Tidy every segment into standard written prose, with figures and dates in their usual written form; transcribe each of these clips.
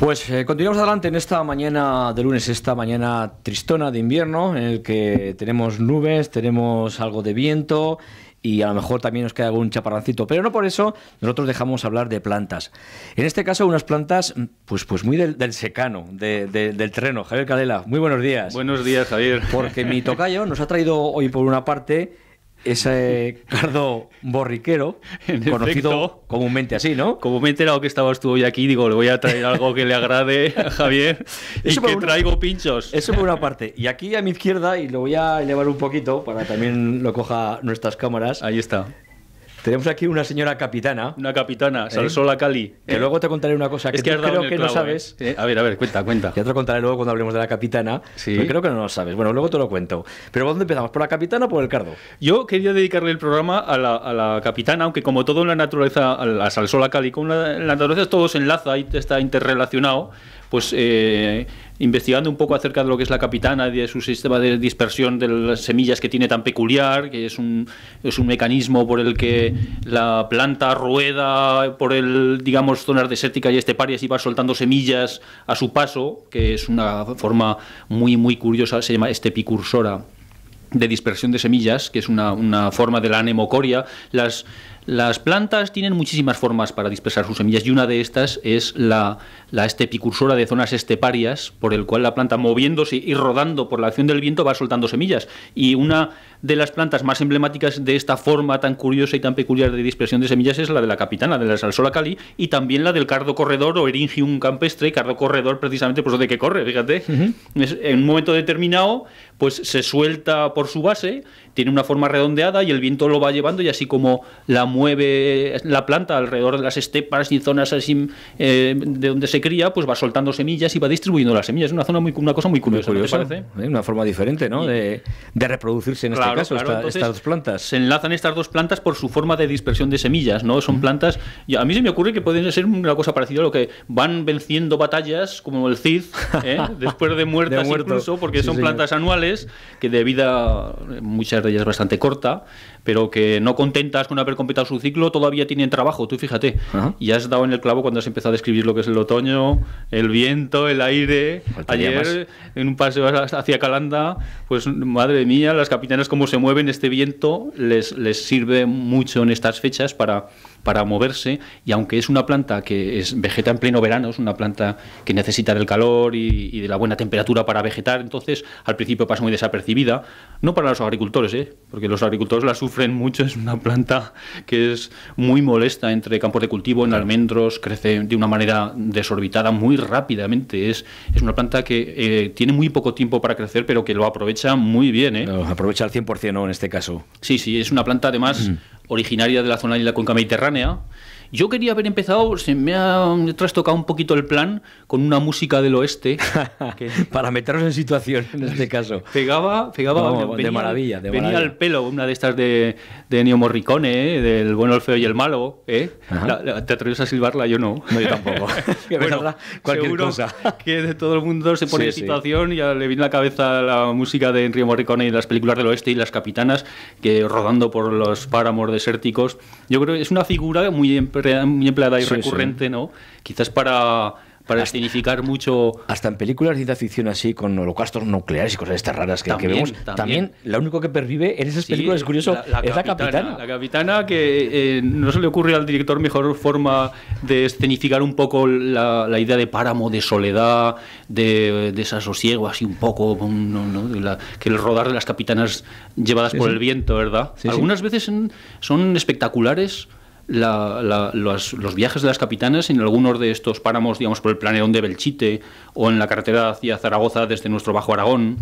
Pues continuamos adelante en esta mañana de lunes, esta mañana tristona de invierno, en el que tenemos nubes, tenemos algo de viento y a lo mejor también nos queda algún chaparrancito, pero no por eso nosotros dejamos hablar de plantas. En este caso unas plantas pues muy del secano, del terreno. Javier Carela, muy buenos días. Buenos días, Javier. Porque mi tocayo nos ha traído hoy por una parte ese cardo borriquero, en conocido efecto, comúnmente así, ¿no? Como me he enterado que estabas tú hoy aquí, digo, le voy a traer algo que le agrade a Javier y que traigo pinchos. Eso por una parte. Y aquí a mi izquierda, y lo voy a elevar un poquito para también lo coja nuestras cámaras. Ahí está. Tenemos aquí una señora capitana. Una capitana, Salsola kali. Que luego te contaré una cosa que, es que tú creo que clavo, no sabes. A ver, cuenta. Ya te lo contaré luego cuando hablemos de la capitana. Sí. Pero creo que no lo sabes. Bueno, luego te lo cuento. Pero ¿dónde empezamos? ¿Por la capitana o por el cardo? Yo quería dedicarle el programa a la capitana, aunque como todo en la naturaleza, a la Salsola kali, con la naturaleza todo se enlaza y está interrelacionado. Pues investigando un poco acerca de lo que es la capitana y de su sistema de dispersión de las semillas que tiene tan peculiar, que es un mecanismo por el que la planta rueda por el, digamos, zonas desérticas y esteparias y va soltando semillas a su paso, que es una forma muy, muy curiosa, se llama estepicursora, de dispersión de semillas, que es una forma de la anemocoria. Las plantas tienen muchísimas formas para dispersar sus semillas y una de estas es la estepicursora de zonas esteparias, por el cual la planta, moviéndose y rodando por la acción del viento, va soltando semillas. Y una de las plantas más emblemáticas de esta forma tan curiosa y tan peculiar de dispersión de semillas es la de la capitana, de la Salsola kali, y también la del cardo corredor o Eryngium campestre. Cardo corredor precisamente por eso de que corre, fíjate. En un momento determinado pues se suelta por su base, tiene una forma redondeada y el viento lo va llevando, y así como la mueve la planta alrededor de las estepas y zonas así de donde se cría, pues va soltando semillas y va distribuyendo las semillas. Es una cosa muy curiosa, ¿no te parece? Una forma diferente, ¿no? de reproducirse en este caso, claro. Entonces, estas dos plantas. Se enlazan estas dos plantas por su forma de dispersión de semillas, ¿no? Son plantas, y a mí se me ocurre que pueden ser una cosa parecida a lo que van venciendo batallas, como el Cid, después de muertas incluso, porque sí, son plantas anuales, que de vida, muchas de ellas bastante corta, pero que no contentas con haber completado su ciclo, todavía tienen trabajo, tú fíjate. Ajá. Y has dado en el clavo cuando has empezado a describir lo que es el otoño, el viento, el aire. Faltaría ayer más. En un paseo hacia Calanda, pues madre mía, las capitanas cómo se mueven, este viento les sirve mucho en estas fechas para moverse, y aunque es una planta que vegeta en pleno verano, es una planta que necesita del calor y de la buena temperatura para vegetar, entonces al principio pasa muy desapercibida, no para los agricultores, porque los agricultores la sufren mucho, es una planta que es muy molesta entre campos de cultivo, en almendros, crece de una manera desorbitada muy rápidamente, es una planta que tiene muy poco tiempo para crecer, pero que lo aprovecha muy bien. Lo aprovecha al 100%, ¿no?, en este caso. Sí, es una planta además originaria de la zona de la cuenca mediterránea. Yo quería haber empezado, se me ha trastocado un poquito el plan, con una música del oeste. Que para meternos en situación, en este caso. Pegaba no, venía al pelo, una de estas de Ennio Morricone, del bueno, el feo y el malo. ¿Te atreves a silbarla? Yo no. No, yo tampoco. Bueno, cualquier cosa. Que de todo el mundo se pone en situación, y ya le viene a la cabeza la música de Ennio Morricone y las películas del oeste y las capitanas, que rodando por los páramos desérticos. Yo creo que es una figura muy empleada y recurrente, ¿no? Quizás para escenificar mucho. Hasta en películas de ciencia ficción así, con holocaustos nucleares y cosas estas raras que vemos. También lo único que pervive en esas películas, es curioso, es la capitana. La capitana, que no se le ocurre al director mejor forma de escenificar un poco la idea de páramo, de soledad, de desasosiego, así un poco, ¿no? Que el rodar de las capitanas llevadas por el viento, ¿verdad? Sí, algunas veces son espectaculares. Los viajes de las capitanas en algunos de estos páramos, digamos, por el Planeón de Belchite o en la carretera hacia Zaragoza desde nuestro Bajo Aragón,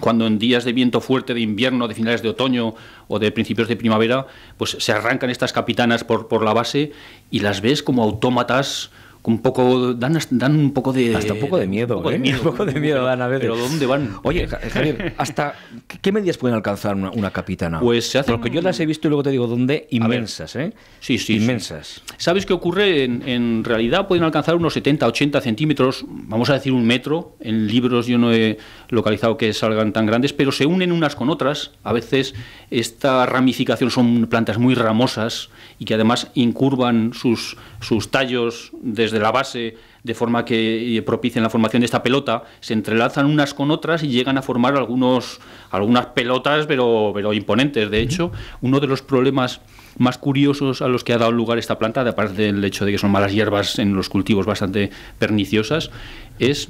cuando en días de viento fuerte de invierno, de finales de otoño o de principios de primavera, pues se arrancan estas capitanas por la base y las ves como autómatas. Un poco, dan un poco de... Hasta un poco de miedo, un poco de miedo dan a veces. Pero ¿dónde van? Oye, Javier, ¿hasta qué medidas pueden alcanzar una capitana? Pues se hace... Porque yo las he visto y luego te digo dónde, inmensas, ¿eh? Sí. Inmensas. ¿Sabes qué ocurre? En realidad pueden alcanzar unos 70, 80 centímetros, vamos a decir 1 metro. En libros yo no he localizado que salgan tan grandes, pero se unen unas con otras. A veces esta ramificación son plantas muy ramosas y que además incurvan sus tallos desde desde la base, de forma que propicien la formación de esta pelota, se entrelazan unas con otras y llegan a formar algunas pelotas, pero imponentes. De hecho, uno de los problemas más curiosos a los que ha dado lugar esta planta, aparte del hecho de que son malas hierbas en los cultivos bastante perniciosas, es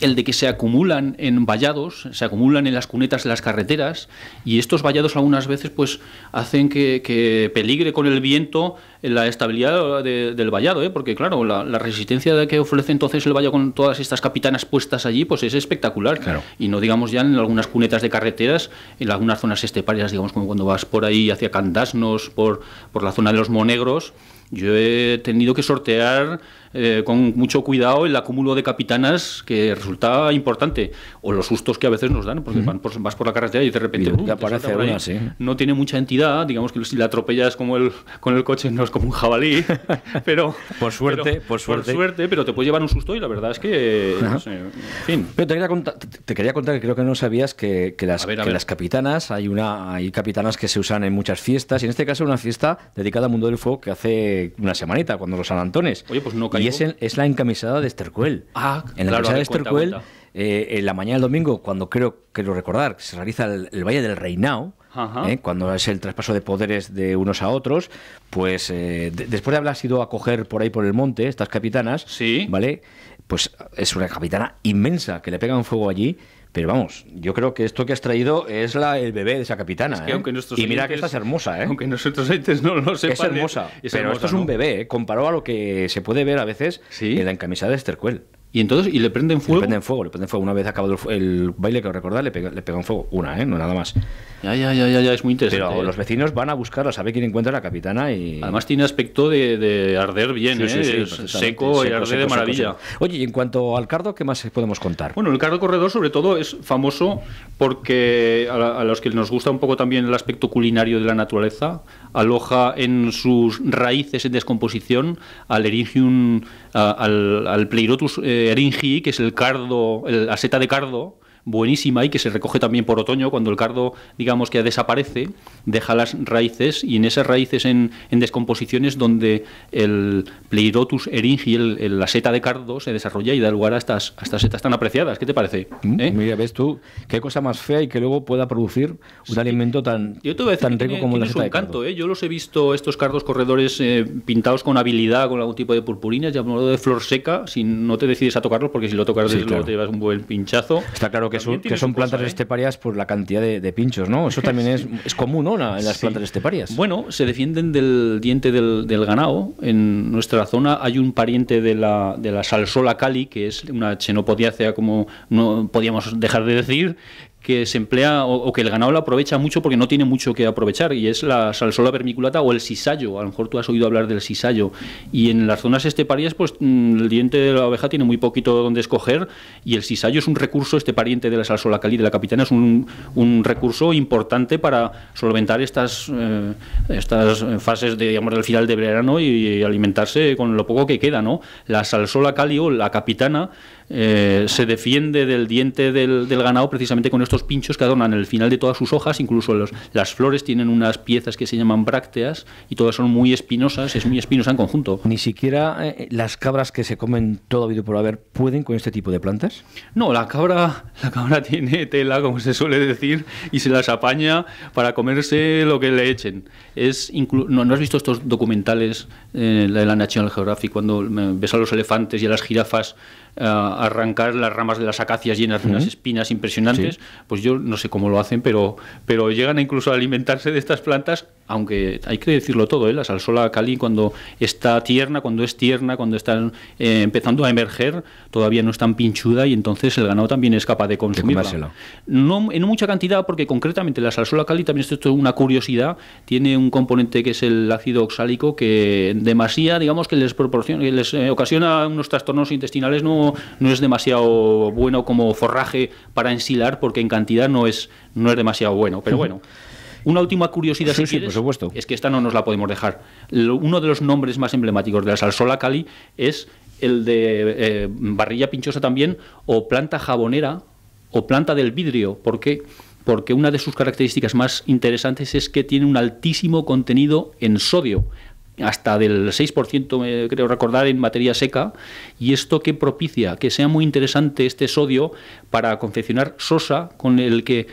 el de que se acumulan en vallados, se acumulan en las cunetas de las carreteras, y estos vallados algunas veces pues hacen que peligre con el viento la estabilidad del vallado, ¿eh? Porque claro, la resistencia que ofrece entonces el vallado con todas estas capitanas puestas allí pues es espectacular, claro. Y no digamos ya en algunas cunetas de carreteras, en algunas zonas esteparias, digamos como cuando vas por ahí hacia Candasnos, por la zona de los Monegros. Yo he tenido que sortear con mucho cuidado el acúmulo de capitanas, que resulta importante, o los sustos que a veces nos dan, porque vas por la carretera y de repente aparece una, sí. No tiene mucha entidad, digamos que si la atropellas con el coche no es como un jabalí, pero por suerte, pero te puede llevar un susto, y la verdad es que no sé, en fin. Pero te quería contar que creo que no sabías que las capitanas, hay capitanas que se usan en muchas fiestas, y en este caso una fiesta dedicada al mundo del fuego que hace una semanita, cuando los San Antones. Oye, pues no caigo. Y es la encamisada de Estercuel. Ah, en la encamisada de Estercuel, en la mañana del domingo, cuando creo recordar, se realiza el Valle del Reinao, cuando es el traspaso de poderes de unos a otros, pues después de haberlas ido a coger por ahí por el monte, estas capitanas, sí. ¿Vale? Pues es una capitana inmensa que le pegan fuego allí. Pero vamos, yo creo que esto que has traído es el bebé de esa capitana. Es que aunque nuestros oyentes, mira que esta es hermosa, ¿eh? Aunque nosotros antes no lo sepan. Es hermosa, pero esto es un bebé, ¿eh? Comparado a lo que se puede ver a veces, ¿sí? En la encamisada de Estercuel. ¿Y entonces? ¿Y le prenden fuego? Le prenden fuego. Una vez acabado el baile, que recordar, le pegan fuego. Una, ¿eh? No nada más. Ya, es muy interesante. Pero los vecinos van a buscarla, sabe quién encuentra la capitana y... Además tiene aspecto de arder bien, sí, ¿eh? Sí, seco y arde de maravilla. Seco. Oye, y en cuanto al cardo, ¿qué más podemos contar? Bueno, el cardo corredor sobre todo es famoso porque a los que nos gusta un poco también el aspecto culinario de la naturaleza, aloja en sus raíces en descomposición al Eryngium, al Pleurotus eryngii, que es el cardo, la seta de cardo, buenísima, y que se recoge también por otoño, cuando el cardo, digamos, que desaparece, deja las raíces, y en esas raíces en descomposiciones donde el Pleurotus eryngii, la seta de cardo, se desarrolla y da lugar a estas setas tan apreciadas. ¿Qué te parece? Mira, ves tú, qué cosa más fea, y que luego pueda producir un alimento tan, yo te voy a decir, tan rico como la seta de cardo. Yo los he visto, estos cardos corredores pintados con habilidad, con algún tipo de purpurinas, llamado de flor seca, si no te decides a tocarlos, porque si lo tocas luego te llevas un buen pinchazo. Está claro que son plantas esteparias por la cantidad de pinchos, ¿no? Eso también es común, ¿no? En las plantas esteparias. Bueno, se defienden del diente del ganado. En nuestra zona hay un pariente de la Salsola kali, que es una chenopodiácea, como no podíamos dejar de decir, que se emplea o que el ganado la aprovecha mucho porque no tiene mucho que aprovechar, y es la Salsola vermiculata o el sisayo. A lo mejor tú has oído hablar del sisayo, y en las zonas esteparias pues el diente de la oveja tiene muy poquito donde escoger, y el sisayo es un recurso, este pariente de la Salsola kali, de la capitana, es un recurso importante para solventar estas fases del final de verano y alimentarse con lo poco que queda, ¿no? La Salsola kali o la capitana se defiende del diente del ganado precisamente con estos pinchos que adornan el final de todas sus hojas. Incluso las flores tienen unas piezas que se llaman brácteas, y todas son muy espinosas, es muy espinosa en conjunto. ¿Ni siquiera las cabras que se comen todo habido por haber pueden con este tipo de plantas? No, la cabra tiene tela, como se suele decir, y se las apaña para comerse lo que le echen. ¿No has visto estos documentales de la National Geographic, cuando ves a los elefantes y a las jirafas arrancar las ramas de las acacias llenas de unas espinas impresionantes? Sí. Pues yo no sé cómo lo hacen, pero llegan incluso a alimentarse de estas plantas, aunque hay que decirlo todo, ¿eh? La Salsola kali, cuando es tierna, cuando está empezando a emerger, todavía no es tan pinchuda, y entonces el ganado también es capaz de consumirla. No en mucha cantidad, porque concretamente la Salsola kali, también esto es una curiosidad, tiene un componente que es el ácido oxálico, que demasía, digamos, que les ocasiona unos trastornos intestinales. No es demasiado bueno como forraje para ensilar, porque en cantidad no es demasiado bueno. Pero bueno, una última curiosidad, sí, si quieres, por supuesto. Es que esta no nos la podemos dejar. Uno de los nombres más emblemáticos de la Salsola kali es el de barrilla pinchosa también, o planta jabonera, o planta del vidrio. ¿Por qué? Porque una de sus características más interesantes es que tiene un altísimo contenido en sodio. hasta del 6%, creo recordar, en materia seca, y esto que propicia que sea muy interesante este sodio para confeccionar sosa con el que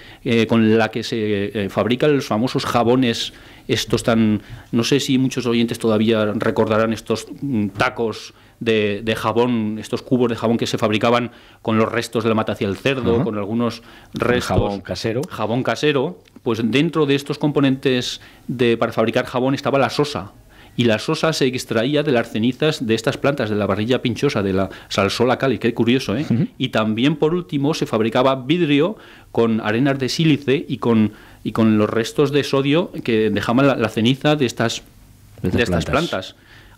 con la que se fabrican los famosos jabones estos tan... No sé si muchos oyentes todavía recordarán estos tacos de jabón, estos cubos de jabón que se fabricaban con los restos de la mata hacia el cerdo, con algunos restos... Jabón casero. Jabón casero. Pues dentro de estos componentes para fabricar jabón estaba la sosa. Y la sosa se extraía de las cenizas de estas plantas, de la barrilla pinchosa, de la Salsola kali, qué curioso, ¿eh? Y también, por último, se fabricaba vidrio con arenas de sílice y con los restos de sodio que dejaban la ceniza de estas plantas.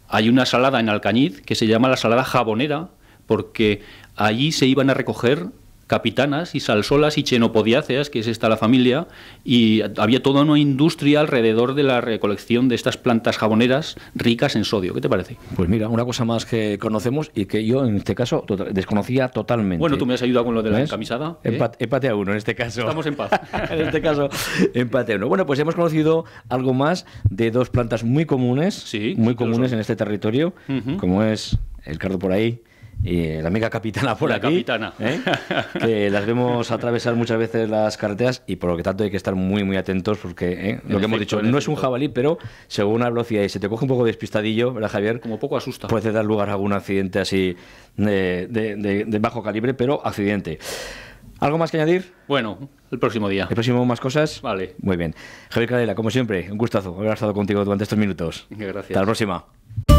Hay una salada en Alcañiz que se llama la salada jabonera, porque allí se iban a recoger capitanas y salsolas y chenopodiáceas, que es esta la familia, y había toda una industria alrededor de la recolección de estas plantas jaboneras ricas en sodio. ¿Qué te parece? Pues mira, una cosa más que conocemos y que yo en este caso desconocía totalmente. Bueno, tú me has ayudado con lo de la encamisada. Empate a uno en este caso. Estamos en paz. En este caso, empate a uno. Bueno, pues hemos conocido algo más de dos plantas muy comunes, en este territorio, como es el cardo por ahí, y la amiga capitana por aquí, capitana. ¿Eh? Que las vemos atravesar muchas veces las carreteras y por lo que tanto hay que estar muy muy atentos porque lo que hemos dicho, no es un jabalí, pero según la velocidad y se te coge un poco despistadillo, ¿verdad, Javier? Como poco asusta. Puede dar lugar a algún accidente así de bajo calibre, pero accidente. ¿Algo más que añadir? Bueno, el próximo día. ¿El próximo más cosas? Vale. Muy bien. Javier Carela, como siempre, un gustazo haber estado contigo durante estos minutos. Gracias. Hasta la próxima.